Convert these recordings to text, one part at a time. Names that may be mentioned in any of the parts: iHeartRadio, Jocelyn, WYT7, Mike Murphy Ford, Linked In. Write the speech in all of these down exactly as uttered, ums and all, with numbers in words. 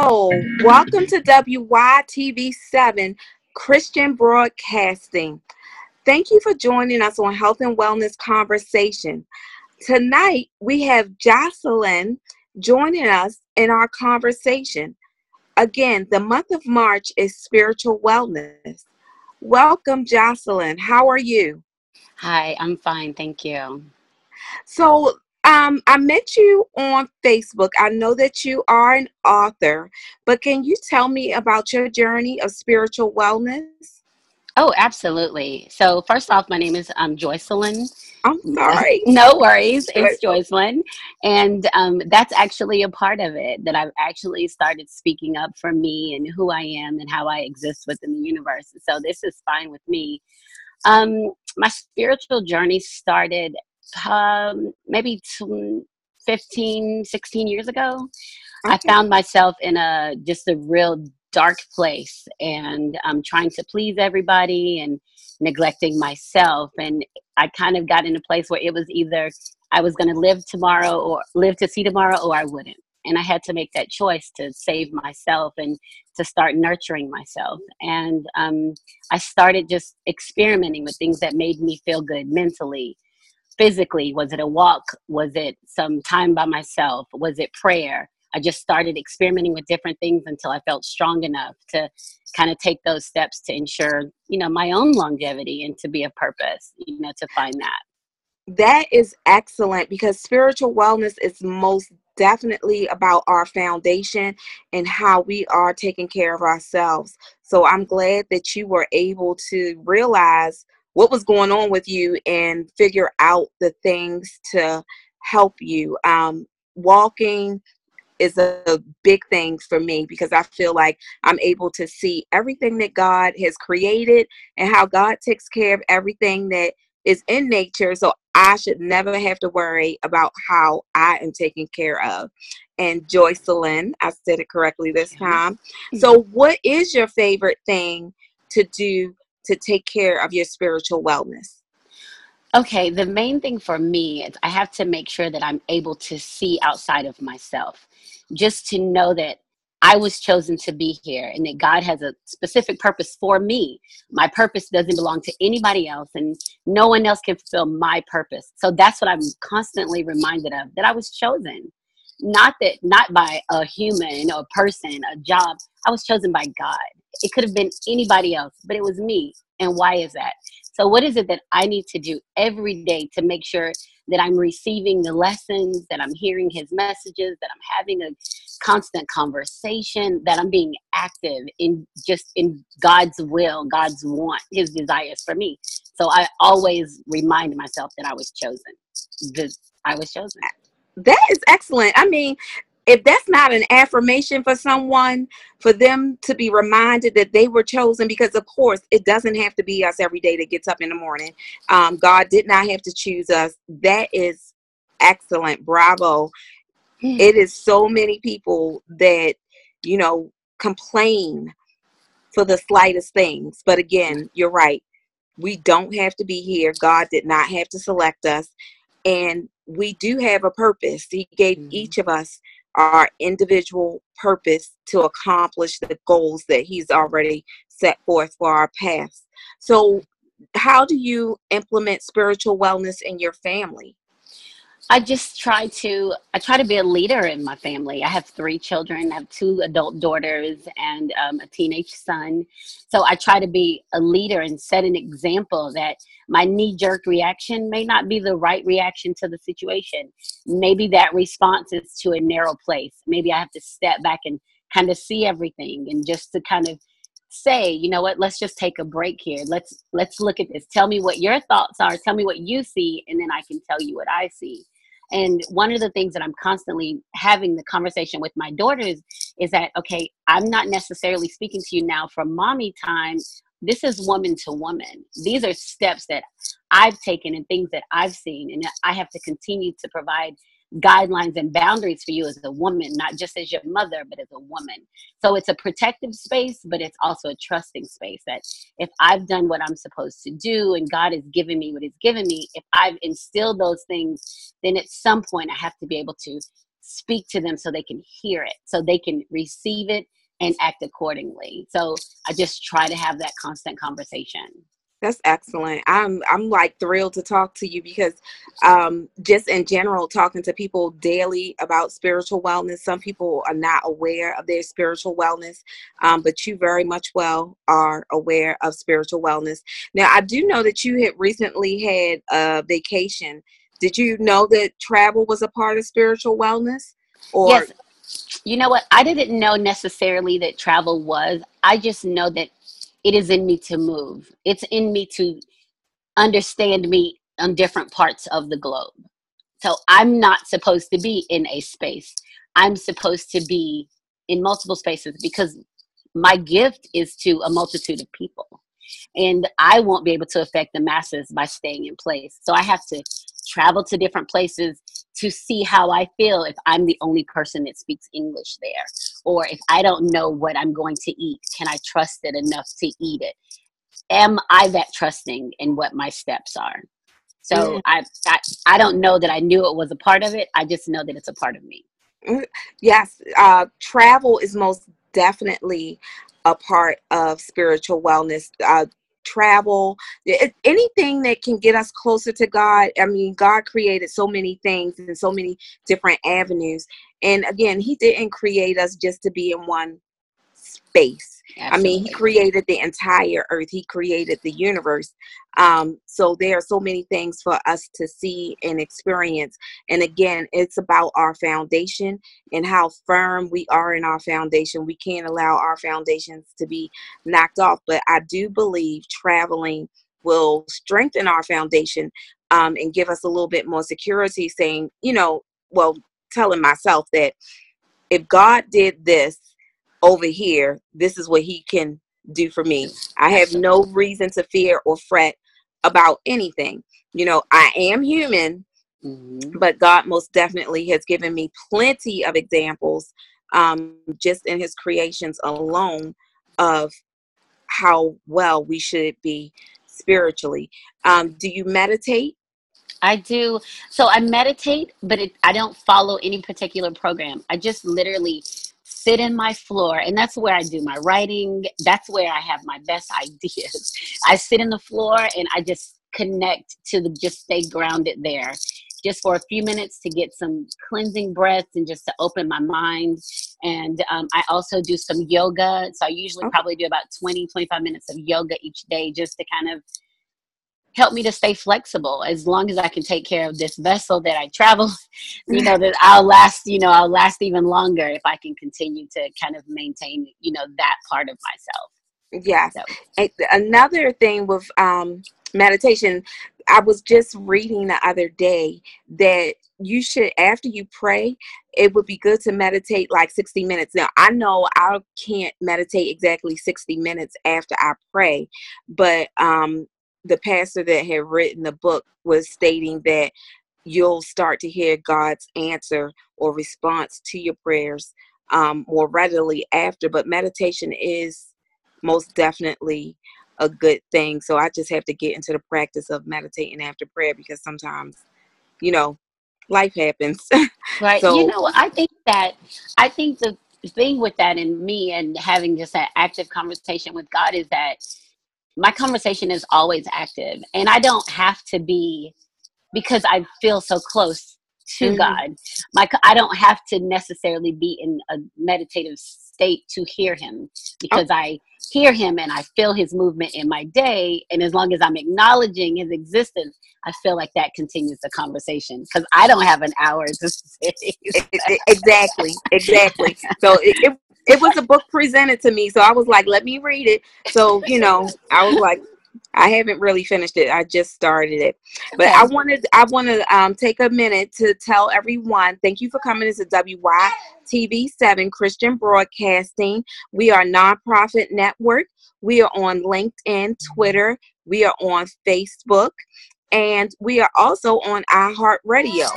Oh, welcome to W Y T V seven Christian Broadcasting. Thank you for joining us on Health and Wellness Conversation. Tonight, we have Jocelyn joining us in our conversation. Again, the month of March is spiritual wellness. Welcome, Jocelyn. How are you? Hi, I'm fine. Thank you. So, Um, I met you on Facebook. I know that you are an author, but can you tell me about your journey of spiritual wellness? Oh, absolutely. So first off, my name is um, Jocelyn. I'm sorry. No worries. It's Jocelyn. And um, that's actually a part of it, that I've actually started speaking up for me and who I am and how I exist within the universe. So this is fine with me. Um, my spiritual journey started Um, maybe fifteen, sixteen years ago. Okay. I found myself in a just a real dark place, and um, trying to please everybody and neglecting myself. And I kind of got in a place where it was either I was going to live tomorrow or live to see tomorrow, or I wouldn't. And I had to make that choice to save myself and to start nurturing myself. And um, I started just experimenting with things that made me feel good mentally. Physically, was it a walk? Was it some time by myself? Was it prayer? I just started experimenting with different things until I felt strong enough to kind of take those steps to ensure, you know, my own longevity and to be of purpose, you know, to find that. That is excellent, because spiritual wellness is most definitely about our foundation and how we are taking care of ourselves. So I'm glad that you were able to realize what was going on with you and figure out the things to help you. Um, walking is a big thing for me, because I feel like I'm able to see everything that God has created and how God takes care of everything that is in nature. So I should never have to worry about how I am taken care of. And Jocelyn, I said it correctly this time. Mm-hmm. So what is your favorite thing to do to take care of your spiritual wellness? Okay, the main thing for me is I have to make sure that I'm able to see outside of myself, just to know that I was chosen to be here and that God has a specific purpose for me. My purpose doesn't belong to anybody else, and no one else can fulfill my purpose. So that's what I'm constantly reminded of, that I was chosen. Not that, not by a human or a person, a job. I was chosen by God. It could have been anybody else, but it was me. And why is that? So what is it that I need to do every day to make sure that I'm receiving the lessons, that I'm hearing his messages, that I'm having a constant conversation, that I'm being active in just in God's will, God's want, his desires for me. So I always remind myself that I was chosen. That I was chosen. That is excellent. I mean, if that's not an affirmation for someone, for them to be reminded that they were chosen, because of course, it doesn't have to be us every day that gets up in the morning. Um, God did not have to choose us. That is excellent. Bravo. Mm. It is so many people that, you know, complain for the slightest things. But again, you're right. We don't have to be here. God did not have to select us. And we do have a purpose. He gave mm. each of us our individual purpose to accomplish the goals that he's already set forth for our paths. So how do you implement spiritual wellness in your family? I just try to, I try to be a leader in my family. I have three children. I have two adult daughters and um, a teenage son. So I try to be a leader and set an example that my knee-jerk reaction may not be the right reaction to the situation. Maybe that response is to a narrow place. Maybe I have to step back and kind of see everything, and just to kind of say, you know what, let's just take a break here. Let's, let's look at this. Tell me what your thoughts are. Tell me what you see, and then I can tell you what I see. And one of the things that I'm constantly having the conversation with my daughters is that, okay, I'm not necessarily speaking to you now from mommy time. This is woman to woman. These are steps that I've taken and things that I've seen. And I have to continue to provide guidelines and boundaries for you as a woman, not just as your mother, but as a woman. So it's a protective space, but it's also a trusting space, that if I've done what I'm supposed to do and God has given me what he's given me, if I've instilled those things, then at some point I have to be able to speak to them so they can hear it, so they can receive it and act accordingly. So I just try to have that constant conversation. That's excellent. I'm I'm like thrilled to talk to you because um, just in general, talking to people daily about spiritual wellness, some people are not aware of their spiritual wellness, um, but you very much well are aware of spiritual wellness. Now, I do know that you had recently had a vacation. Did you know that travel was a part of spiritual wellness? Or yes. You know what? I didn't know necessarily that travel was. I just know that it is in me to move. It's in me to understand me on different parts of the globe. So I'm not supposed to be in a space. I'm supposed to be in multiple spaces because my gift is to a multitude of people. And I won't be able to affect the masses by staying in place. So I have to travel to different places to see how I feel if I'm the only person that speaks English there, or if I don't know what I'm going to eat, can I trust it enough to eat it? Am I that trusting in what my steps are? So yeah. I, I I don't know that I knew it was a part of it. I just know that it's a part of me. Yes, uh, travel is most definitely a part of spiritual wellness. Uh, travel, anything that can get us closer to God. I mean, God created so many things and so many different avenues. And again, he didn't create us just to be in one space. Absolutely. I mean, he created the entire earth. He created the universe. Um, so there are so many things for us to see and experience. And again, it's about our foundation and how firm we are in our foundation. We can't allow our foundations to be knocked off. But I do believe traveling will strengthen our foundation um, and give us a little bit more security, saying, you know, well, telling myself that if God did this over here, this is what he can do for me. I have no reason to fear or fret about anything. You know, I am human, mm-hmm. but God most definitely has given me plenty of examples um, just in his creations alone of how well we should be spiritually. Um, do you meditate? I do. So I meditate, but it, I don't follow any particular program. I just literally sit in my floor, and that's where I do my writing. That's where I have my best ideas. I sit in the floor and I just connect to the, just stay grounded there just for a few minutes to get some cleansing breaths and just to open my mind. And um, I also do some yoga. So I usually probably do about twenty, twenty-five minutes of yoga each day just to kind of help me to stay flexible. As long as I can take care of this vessel that I travel, you know, that I'll last, you know, I'll last even longer if I can continue to kind of maintain, you know, that part of myself. Yeah. So. Another thing with um, meditation, I was just reading the other day that you should, after you pray, it would be good to meditate like sixty minutes. Now, I know I can't meditate exactly sixty minutes after I pray, but, um, the pastor that had written the book was stating that you'll start to hear God's answer or response to your prayers um, more readily after. But meditation is most definitely a good thing. So I just have to get into the practice of meditating after prayer because sometimes, you know, life happens. Right. So, you know, I think that, I think the thing with that in me and having just that active conversation with God is that my conversation is always active, and I don't have to be, because I feel so close to mm-hmm. God. My, I don't have to necessarily be in a meditative state to hear him, because oh. I hear him and I feel his movement in my day. And as long as I'm acknowledging his existence, I feel like that continues the conversation, because I don't have an hour to sit. Exactly. Exactly. So it, it It was a book presented to me, so I was like, let me read it. So, you know, I was like, I haven't really finished it. I just started it. But okay. I wanted I want to um, take a minute to tell everyone, thank you for coming. This is W Y T V seven Christian Broadcasting. We are a nonprofit network. We are on LinkedIn, Twitter. We are on Facebook. And we are also on iHeartRadio.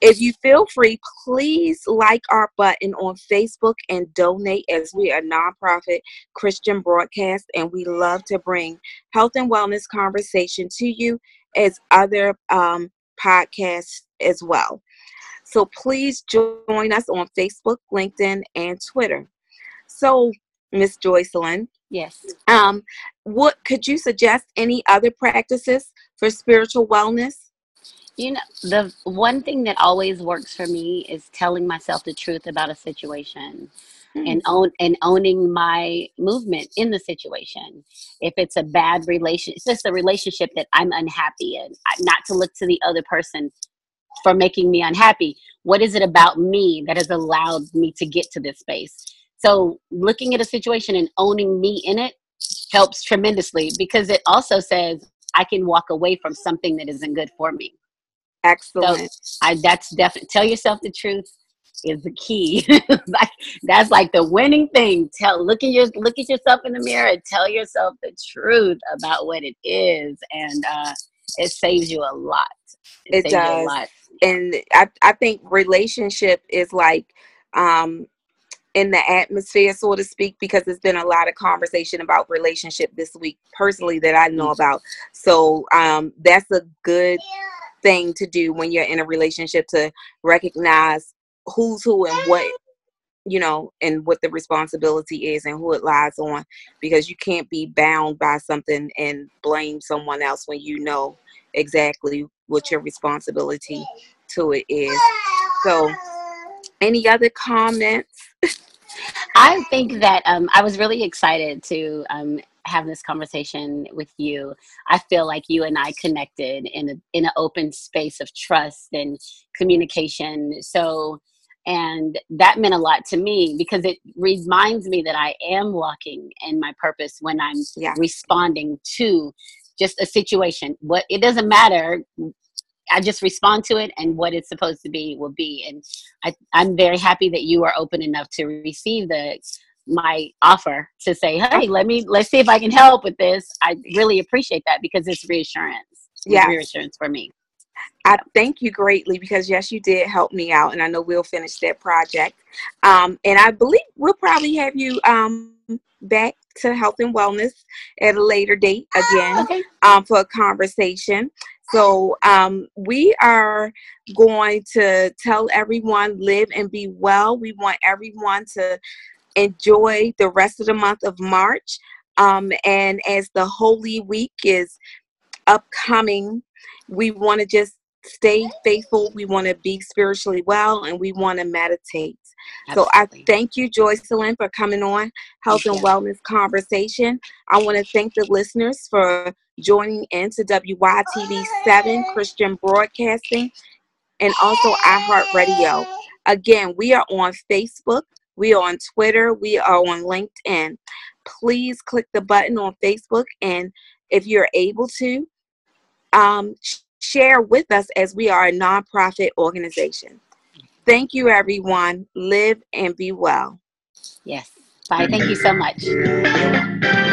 If you feel free, please like our button on Facebook and donate, as we are a nonprofit Christian broadcast, and we love to bring health and wellness conversation to you as other um, podcasts as well. So please join us on Facebook, LinkedIn, and Twitter. So, Miz Jocelyn, yes. Um, what could you suggest any other practices for spiritual wellness? You know, the one thing that always works for me is telling myself the truth about a situation. Mm-hmm. and own and owning my movement in the situation. If it's a bad relationship, it's just a relationship that I'm unhappy in, not to look to the other person for making me unhappy. What is it about me that has allowed me to get to this space? So looking at a situation and owning me in it helps tremendously, because it also says I can walk away from something that isn't good for me. Excellent. So I, that's definitely, tell yourself the truth is the key. Like, that's like the winning thing. Tell, look at your, look at yourself in the mirror and tell yourself the truth about what it is. And uh, it saves you a lot. It, it saves does. You a lot. And I, I think relationship is like um, in the atmosphere, so to speak, because there's been a lot of conversation about relationship this week, personally, that I know about. So um, that's a good thing to do when you're in a relationship, to recognize who's who and what, you know, and what the responsibility is and who it lies on, because you can't be bound by something and blame someone else when you know exactly what your responsibility to it is. So any other comments? I think that um, I was really excited to um, have this conversation with you. I feel like you and I connected in a, in an open space of trust and communication. So, and that meant a lot to me, because it reminds me that I am walking in my purpose when I'm yeah. responding to just a situation. What, it doesn't matter. I just respond to it, and what it's supposed to be will be. And I, I'm very happy that you are open enough to receive the my offer to say, hey, let me, let's see if I can help with this. I really appreciate that, because it's reassurance. It's yeah. reassurance for me. I thank you greatly, because yes, you did help me out, and I know we'll finish that project. Um, and I believe we'll probably have you um, back to health and wellness at a later date again, okay. um, for a conversation. So um, we are going to tell everyone, live and be well. We want everyone to enjoy the rest of the month of March. Um, and as the Holy Week is upcoming, we want to just stay faithful. We want to be spiritually well, and we want to meditate. Absolutely. So I thank you, Jocelyn, for coming on Health and Wellness Conversation. I want to thank the listeners for joining in to W Y T V seven Christian Broadcasting, and also iHeartRadio. Again, we are on Facebook. We are on Twitter. We are on LinkedIn. Please click the button on Facebook, and if you're able to, um, share with us, as we are a nonprofit organization. Thank you, everyone. Live and be well. Yes. Bye. Thank you so much.